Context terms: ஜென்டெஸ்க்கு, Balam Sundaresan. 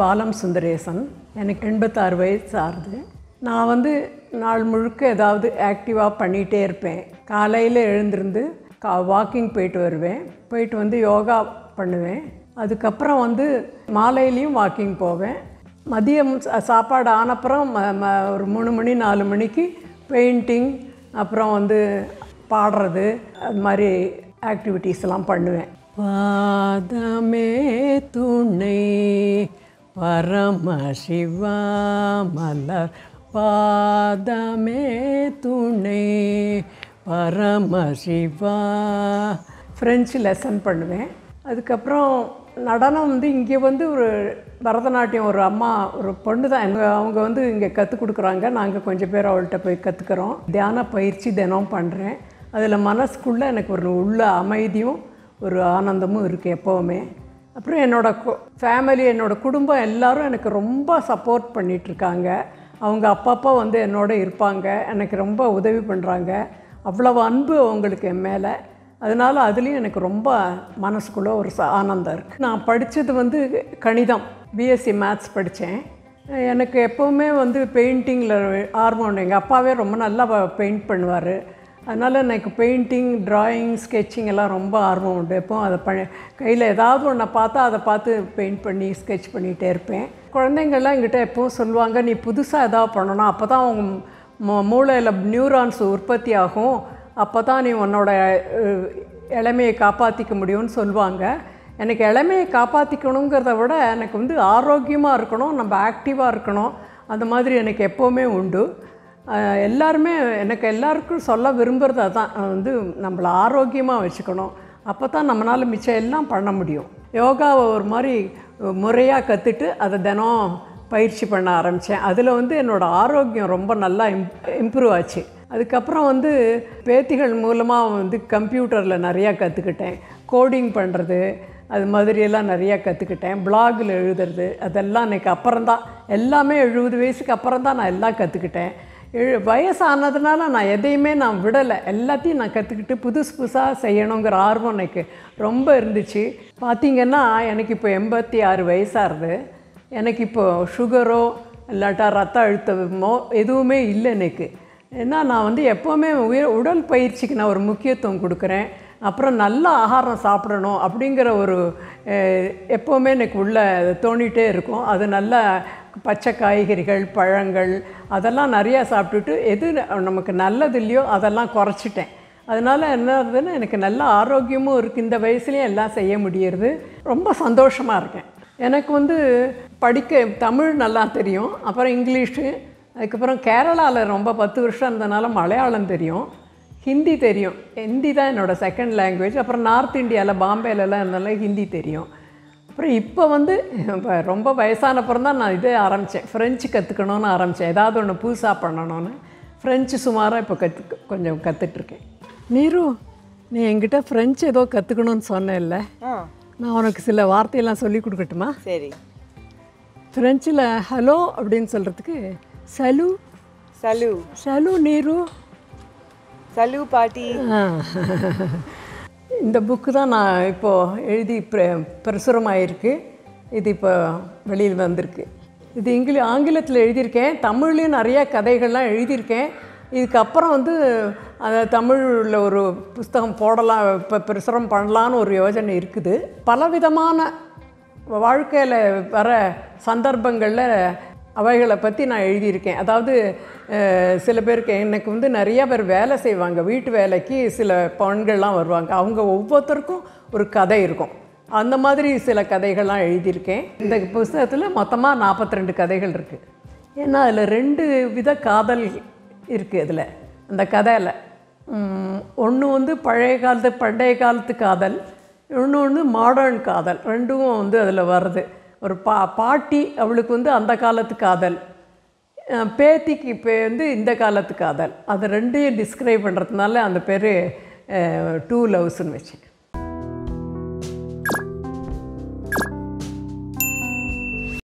Balam Sundaresan, எனக்கு 86 வயசு ஆகுது. நான் வந்து நாள் முழுக்க ஏதாவது ஆக்டிவா பண்ணிட்டே இருப்பேன். காலையில எழுந்திருந்து வாக்கிங் போயிட்டு வருவேன். போயிட்டு வந்து யோகா பண்ணுவேன். அதுக்கு அப்புறம் வந்து மாலையிலயும் வாக்கிங் போவேன். மதியம் சாப்பாடு ஆன அப்புறம் ஒரு 3 மணி 4 மணிக்கு பெயிண்டிங் அப்புறம் வந்து பாடுறது அந்த மாதிரி ஆக்டிவிட்டீஸ் எல்லாம் பண்ணுவேன். வாதமே துணை பரமசிவா மலர் பாதமே துணை பரமசிவா ஃப்ரெஞ்சு லெசன் பண்ணுவேன். அதுக்கப்புறம் நடனம் வந்து இங்கே வந்து ஒரு பரதநாட்டியம் ஒரு அம்மா ஒரு பொண்ணு தான் அவங்க வந்து இங்கே கற்றுக் கொடுக்குறாங்க. நாங்கள் கொஞ்சம் பேர் அவள்கிட்ட போய் கற்றுக்குறோம். தியான பயிற்சி தினம் பண்ணுறேன். அதில் மனசுக்குள்ளே எனக்கு ஒரு உள்ள அமைதியும் ஒரு ஆனந்தமும் இருக்குது எப்போவுமே. அப்புறம் என்னோட ஃபேமிலி என்னோட குடும்பம் எல்லாரும் எனக்கு ரொம்ப சப்போர்ட் பண்ணிகிட்ருக்காங்க. அவங்க அப்பப்போ வந்து என்னோட இருப்பாங்க, எனக்கு ரொம்ப உதவி பண்ணுறாங்க. அவ்வளவு அன்பு அவங்களுக்கு என் மேலே. அதனால் அதுலேயும் எனக்கு ரொம்ப மனசுக்குள்ளே ஒரு ஆனந்தம் இருக்குது. நான் படித்தது வந்து கணிதம், பிஎஸ்சி மேத்ஸ் படித்தேன். எனக்கு எப்போவுமே வந்து பெயிண்டிங்கில் ஆர்வம். எங்கள் அப்பாவே ரொம்ப நல்லா பெயிண்ட் பண்ணுவார். அதனால் எனக்கு பெயிண்டிங் ட்ராயிங் ஸ்கெட்சிங் எல்லாம் ரொம்ப ஆர்வம் உண்டு. எப்போ அதை கையில் ஏதாவது ஒன்றை பார்த்தா அதை பார்த்து பெயிண்ட் பண்ணி ஸ்கெட்ச் பண்ணிகிட்டே இருப்பேன். குழந்தைங்கள்லாம் என்கிட்ட எப்போவும் சொல்லுவாங்க, நீ புதுசாக எதாவது பண்ணணும், அப்போ தான் அவங்க மூளையில் நியூரான்ஸ் உற்பத்தி ஆகும், அப்போ தான் நீ உன்னோட இளமையை காப்பாற்றிக்க முடியும்னு சொல்லுவாங்க. எனக்கு இளமையை காப்பாற்றிக்கணுங்கிறத விட எனக்கு வந்து ஆரோக்கியமாக இருக்கணும், நம்ம ஆக்டிவாக இருக்கணும், அந்த மாதிரி எனக்கு எப்போவுமே உண்டு. எல்லாருமே எனக்கு எல்லாருக்கும் சொல்ல விரும்புகிறது அதான், வந்து நம்மளை ஆரோக்கியமாக வச்சுக்கணும், அப்போ தான் நம்மளால் மிச்சம் எல்லாம் பண்ண முடியும். யோகாவை ஒரு மாதிரி முறையாக கற்றுட்டு அதை தினம் பயிற்சி பண்ண ஆரம்பித்தேன். அதில் வந்து என்னோடய ஆரோக்கியம் ரொம்ப நல்லா இம்ப்ரூவ் ஆச்சு. அதுக்கப்புறம் வந்து பேத்திகள் மூலமாக வந்து கம்ப்யூட்டரில் நிறையா கற்றுக்கிட்டேன். கோடிங் பண்ணுறது அது மாதிரியெல்லாம் நிறையா கற்றுக்கிட்டேன். பிளாகில் எழுதுறது அதெல்லாம் எனக்கு அப்புறம்தான், எல்லாமே 70 வயசுக்கு அப்புறம்தான் நான் எல்லாம் கற்றுக்கிட்டேன். வயசானதுனால நான் எதையுமே நான் விடலை, எல்லாத்தையும் நான் கற்றுக்கிட்டு புதுசாக செய்யணுங்கிற ஆர்வம் எனக்கு ரொம்ப இருந்துச்சு. பார்த்திங்கன்னா எனக்கு இப்போ 86 வயசாகுது. எனக்கு இப்போது சுகரோ இல்லாட்டா ரத்த அழுத்தமோ எதுவுமே இல்லை எனக்கு. ஏன்னா நான் வந்து எப்போவுமே உடல் பயிற்சிக்கு நான் ஒரு முக்கியத்துவம் கொடுக்குறேன். அப்புறம் நல்ல ஆகாரம் சாப்பிடணும் அப்படிங்கிற ஒரு எப்போவுமே எனக்கு உள்ளே தோணிகிட்டே இருக்கும். அது நல்லா பச்சை காய்கறிகள் பழங்கள் அதெல்லாம் நிறையா சாப்பிட்டுட்டு எது நமக்கு நல்லது இல்லையோ அதெல்லாம் குறைச்சிட்டேன். அதனால் என்ன ஆகுதுன்னா எனக்கு நல்ல ஆரோக்கியமும் இருக்குது. இந்த வயசுலேயும் எல்லாம் செய்ய முடியுது. ரொம்ப சந்தோஷமாக இருக்கேன். எனக்கு வந்து படிக்க தமிழ் நல்லா தெரியும், அப்புறம் இங்கிலீஷு, அதுக்கப்புறம் கேரளாவில் ரொம்ப 10 வருஷம் இருந்ததுனால மலையாளம் தெரியும், ஹிந்தி தெரியும். ஹிந்தி தான் என்னோடய செகண்ட் லாங்குவேஜ். அப்புறம் நார்த் இந்தியாவில் பாம்பேலலாம் இருந்தால ஹிந்தி தெரியும். அப்புறம் இப்போ வந்து ரொம்ப வயசானப்புறம் தான் நான் இதே ஆரம்பித்தேன், ஃப்ரெஞ்சு கற்றுக்கணுன்னு ஆரம்பித்தேன். ஏதாவது ஒன்று புதுசாக பண்ணணும்னு ஃப்ரெஞ்சு சுமாராக இப்போ கொஞ்சம் கற்றுட்ருக்கேன். நீரு, நீ என்கிட்ட ஃப்ரெஞ்சு ஏதோ கற்றுக்கணும்னு சொன்னேன்ல, நான் உனக்கு சில வார்த்தையெல்லாம் சொல்லி கொடுக்கட்டுமா? சரி. ஃப்ரெஞ்சில் ஹலோ அப்படின்னு சொல்கிறதுக்கு சலு சலு சலு நீரு சலு பாட்டி. இந்த புக்கு தான் நான் இப்போது எழுதி பிரசுரமாயிருக்கு. இது இப்போ வெளியில் வந்திருக்கு. இது ஆங்கிலத்தில் எழுதியிருக்கேன். தமிழ்லேயும் நிறையா கதைகள்லாம் எழுதியிருக்கேன். இதுக்கப்புறம் வந்து அந்த தமிழில் ஒரு புஸ்தகம் போடலாம், இப்போ பிரசுரம் பண்ணலான்னு ஒரு யோஜனை இருக்குது. பலவிதமான வாழ்க்கையில் வர சந்தர்ப்பங்களில் அவைகளை பற்றி நான் எழுதியிருக்கேன். அதாவது சில பேருக்கு எனக்கு வந்து நிறையா பேர் வேலை செய்வாங்க, வீட்டு வேலைக்கு சில பெண்கள்லாம் வருவாங்க. அவங்க ஒவ்வொருத்தருக்கும் ஒரு கதை இருக்கும். அந்த மாதிரி சில கதைகள்லாம் எழுதியிருக்கேன். இந்த புத்தகத்தில் மொத்தமாக 42 கதைகள் இருக்குது. ஏன்னா அதில் 2 வித காதல் இருக்குது. அதில் அந்த கதையில் ஒன்று வந்து பண்டைய காலத்து காதல், இன்னொன்று மாடர்ன் காதல். ரெண்டும் வந்து அதில் வருது. ஒரு பாட்டி அவளுக்கு வந்து அந்த காலத்து காதல், பேத்திக்கு இப்போ வந்து இந்த காலத்து காதல். அது ரெண்டையும் டிஸ்கிரைப் பண்ணுறதுனால அந்த பேர் two loves.